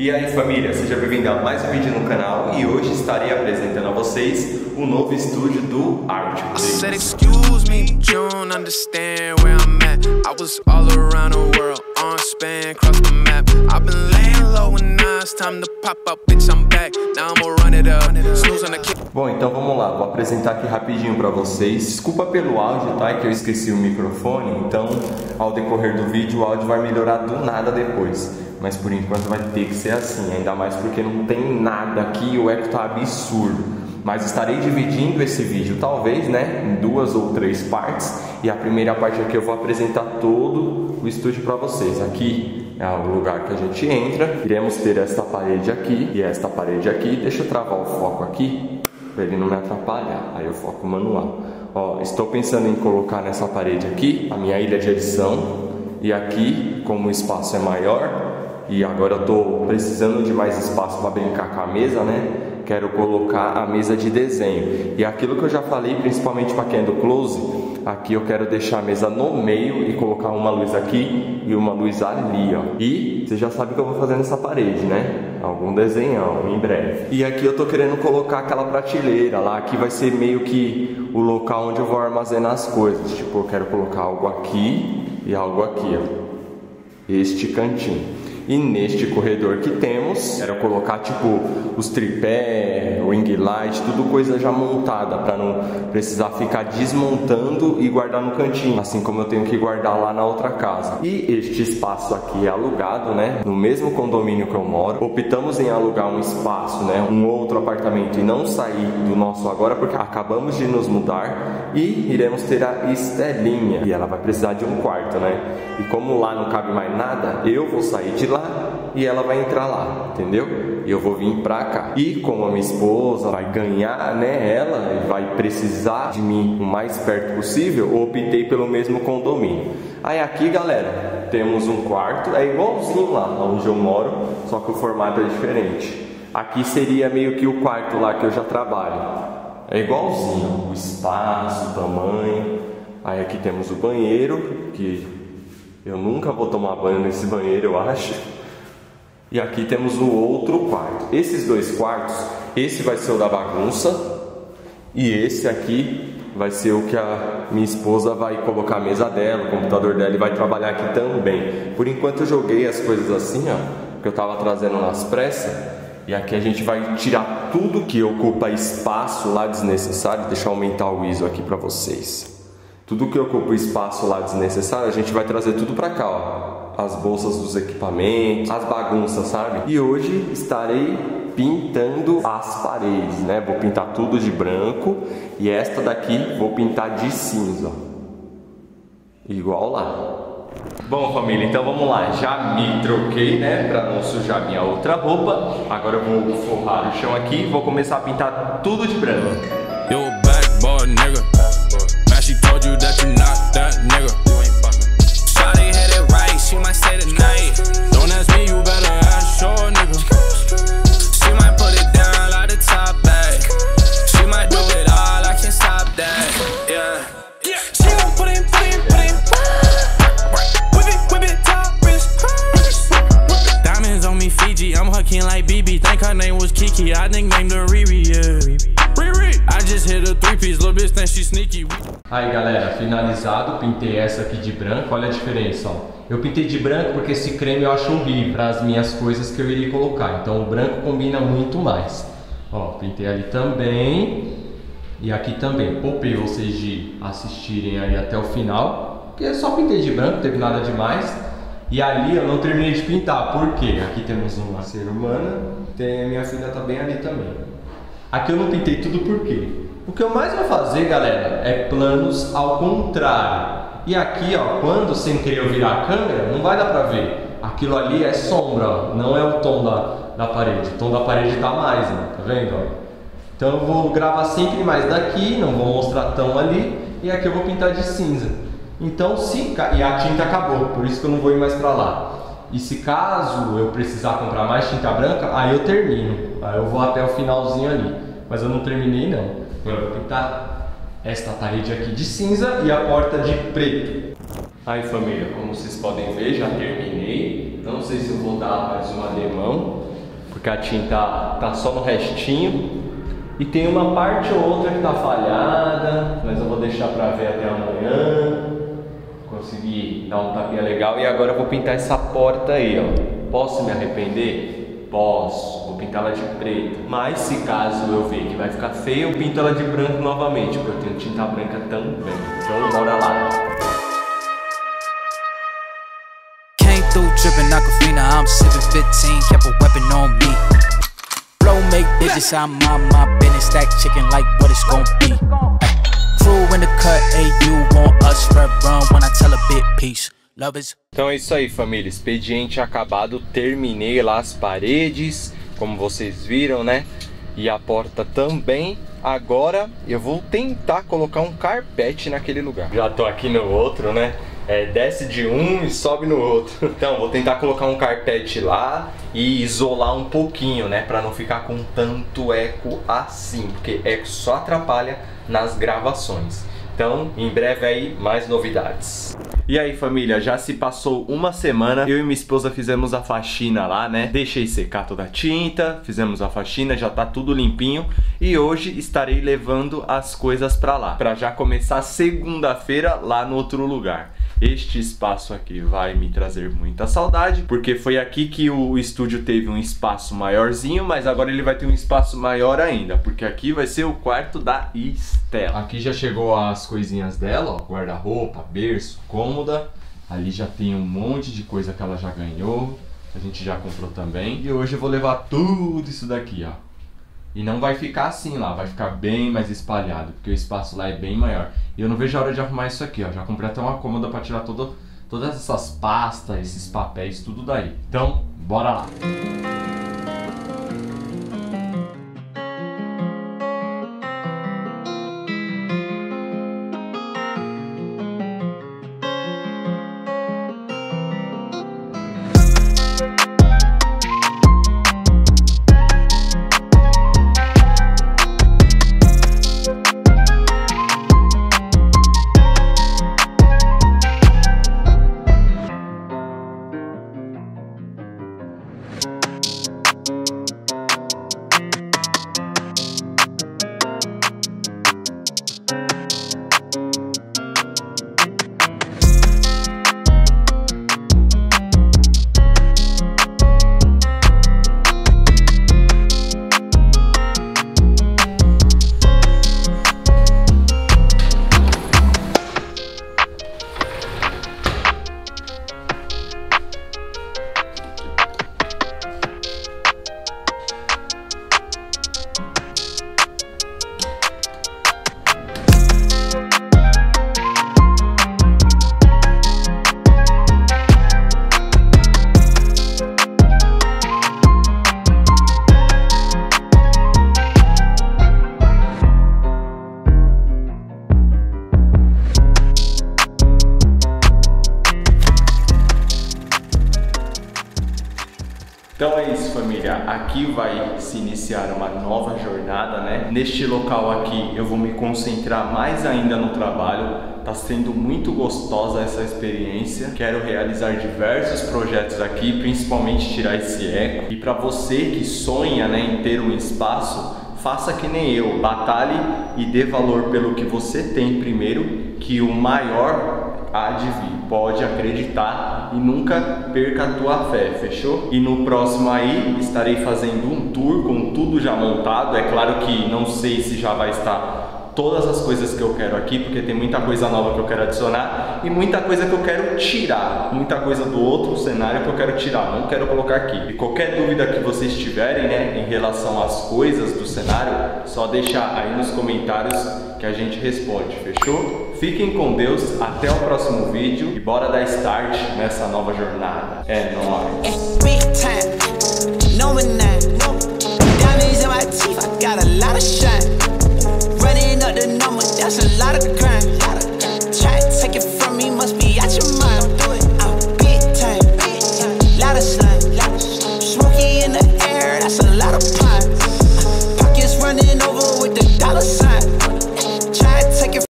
E aí família, seja bem-vindo a mais um vídeo no canal e hoje estarei apresentando a vocês o novo estúdio do Arctic Dreams. Bom, então vamos lá, vou apresentar aqui rapidinho para vocês. Desculpa pelo áudio, tá? É que eu esqueci o microfone, então ao decorrer do vídeo o áudio vai melhorar do nada depois. Mas por enquanto vai ter que ser assim, ainda mais porque não tem nada aqui, o eco tá absurdo. Mas estarei dividindo esse vídeo, talvez, né, em duas ou três partes. E a primeira parte aqui eu vou apresentar todo o estúdio para vocês. Aqui é o lugar que a gente entra. Iremos ter esta parede aqui e esta parede aqui. Deixa eu travar o foco aqui, para ele não me atrapalhar. Aí eu foco manual. Ó, estou pensando em colocar nessa parede aqui a minha ilha de edição. E aqui, como o espaço é maior, e agora eu tô precisando de mais espaço para brincar com a mesa, né? Quero colocar a mesa de desenho. E aquilo que eu já falei, principalmente para quem é do close, aqui eu quero deixar a mesa no meio e colocar uma luz aqui e uma luz ali, ó. E você já sabe o que eu vou fazer nessa parede, né? Algum desenhão em breve. E aqui eu tô querendo colocar aquela prateleira lá, que vai ser meio que o local onde eu vou armazenar as coisas. Tipo, eu quero colocar algo aqui e algo aqui, ó. Este cantinho. E neste corredor que temos, quero colocar tipo os tripé, o ring light, tudo coisa já montada, para não precisar ficar desmontando e guardar no cantinho, assim como eu tenho que guardar lá na outra casa. E este espaço aqui é alugado, né? No mesmo condomínio que eu moro, optamos em alugar um espaço, né? Um outro apartamento e não sair do nosso agora, porque acabamos de nos mudar e iremos ter a Estelinha. E ela vai precisar de um quarto, né? E como lá não cabe mais nada, eu vou sair de lá e ela vai entrar lá, entendeu? E eu vou vir pra cá. E como a minha esposa vai ganhar, né, ela vai precisar de mim o mais perto possível, eu optei pelo mesmo condomínio. Aí aqui, galera, temos um quarto, é igualzinho lá onde eu moro, só que o formato é diferente. Aqui seria meio que o quarto lá que eu já trabalho. É igualzinho, o espaço, o tamanho. Aí aqui temos o banheiro, que eu nunca vou tomar banho nesse banheiro, eu acho. E aqui temos o outro quarto. Esses dois quartos, esse vai ser o da bagunça e esse aqui vai ser o que a minha esposa vai colocar a mesa dela, o computador dela, e vai trabalhar aqui também. Por enquanto eu joguei as coisas assim, ó, que eu tava trazendo nas pressas. E aqui a gente vai tirar tudo que ocupa espaço lá desnecessário. Deixa eu aumentar o ISO aqui pra vocês. Tudo que ocupa o espaço lá desnecessário, a gente vai trazer tudo pra cá, ó. As bolsas dos equipamentos, as bagunças, sabe? E hoje estarei pintando as paredes, né? Vou pintar tudo de branco e esta daqui vou pintar de cinza, ó. Igual lá. Bom, família, então vamos lá. Já me troquei, né, pra não sujar minha outra roupa. Agora eu vou forrar o chão aqui e vou começar a pintar tudo de branco. Yo, backboard, nigga. She told you that you not that nigga. You ain't fucking. Shawty had it right, she might stay tonight. Don't ask me, you better ask your nigga. She might put it down like the top back. She might do it all, I can't stop that. Yeah. Yeah. She gon' put in. Whip it, top wrist. Diamonds on me, Fiji, I'm her king like BB. Think her name was Kiki, I nicknamed her Riri. Yeah. Aí galera, finalizado, pintei essa aqui de branco, olha a diferença, ó. Eu pintei de branco porque esse creme eu acho horrível para as minhas coisas que eu iria colocar, então o branco combina muito mais. Ó, pintei ali também e aqui também, poupei vocês de assistirem aí até o final, porque eu só pintei de branco, não teve nada demais. E ali eu não terminei de pintar, por quê? Aqui temos uma ser humana, tem a minha filha tá bem ali também. Aqui eu não pintei tudo por quê? O que eu mais vou fazer, galera, é planos ao contrário. E aqui, ó, quando sem querer eu virar a câmera, não vai dar pra ver. Aquilo ali é sombra, ó, não é o tom da parede. O tom da parede tá mais, né? Tá vendo? Ó? Então eu vou gravar sempre mais daqui, não vou mostrar tão ali. E aqui eu vou pintar de cinza. Então se... E a tinta acabou, por isso que eu não vou ir mais pra lá. E se caso eu precisar comprar mais tinta branca, aí eu termino. Aí eu vou até o finalzinho ali. Mas eu não terminei não. Agora eu vou pintar esta parede aqui de cinza e a porta de preto. Aí família, como vocês podem ver, já terminei. Não sei se eu vou dar mais um alemão, porque a tinta tá só no restinho. E tem uma parte ou outra que tá falhada, mas eu vou deixar pra ver até amanhã. Consegui dar um tapinha legal e agora eu vou pintar essa porta aí, ó. Posso me arrepender? Posso. Vou pintar ela de preto. Mas se caso eu ver que vai ficar feia, eu pinto ela de branco novamente, porque eu tenho tinta branca também. Então bora lá. Drippin' Aquafina, I'm sippin' 15, kept a weapon on me. Blow make digits, I mind my business, stack chicken like what it's gon' be. Crew in the cut, hey, you want us red run when I tell a bit peace. Love is... Então é isso aí, família, expediente acabado, terminei lá as paredes, como vocês viram, né? E a porta também. Agora eu vou tentar colocar um carpete naquele lugar. Já tô aqui no outro, né? É, desce de um e sobe no outro. Então, vou tentar colocar um carpete lá e isolar um pouquinho, né? Pra não ficar com tanto eco assim, porque eco só atrapalha nas gravações. Então, em breve aí, mais novidades. E aí, família, já se passou uma semana. Eu e minha esposa fizemos a faxina lá, né? Deixei secar toda a tinta, fizemos a faxina, já tá tudo limpinho. E hoje estarei levando as coisas pra lá, pra já começar segunda-feira lá no outro lugar. Este espaço aqui vai me trazer muita saudade, porque foi aqui que o estúdio teve um espaço maiorzinho, mas agora ele vai ter um espaço maior ainda, porque aqui vai ser o quarto da Estela. Aqui já chegou as coisinhas dela, ó, guarda-roupa, berço, cômoda. Ali já tem um monte de coisa que ela já ganhou, a gente já comprou também. E hoje eu vou levar tudo isso daqui, ó. E não vai ficar assim lá, vai ficar bem mais espalhado, porque o espaço lá é bem maior. E eu não vejo a hora de arrumar isso aqui, ó. Já comprei até uma cômoda pra tirar todas essas pastas, esses papéis, tudo daí. Então, bora lá! Então é isso, família, aqui vai se iniciar uma nova jornada, né? Neste local aqui eu vou me concentrar mais ainda no trabalho, tá sendo muito gostosa essa experiência. Quero realizar diversos projetos aqui, principalmente tirar esse eco. E para você que sonha, né, em ter um espaço, faça que nem eu, batalhe e dê valor pelo que você tem primeiro, que o maior há de vir. Pode acreditar e nunca perca a tua fé, fechou? E no próximo aí estarei fazendo um tour com tudo já montado. É claro que não sei se já vai estar todas as coisas que eu quero aqui, porque tem muita coisa nova que eu quero adicionar e muita coisa que eu quero tirar, muita coisa do outro cenário que eu quero tirar, não quero colocar aqui. E qualquer dúvida que vocês tiverem, né, em relação às coisas do cenário, só deixar aí nos comentários que a gente responde, fechou? Fiquem com Deus, até o próximo vídeo e bora dar start nessa nova jornada. É nóis!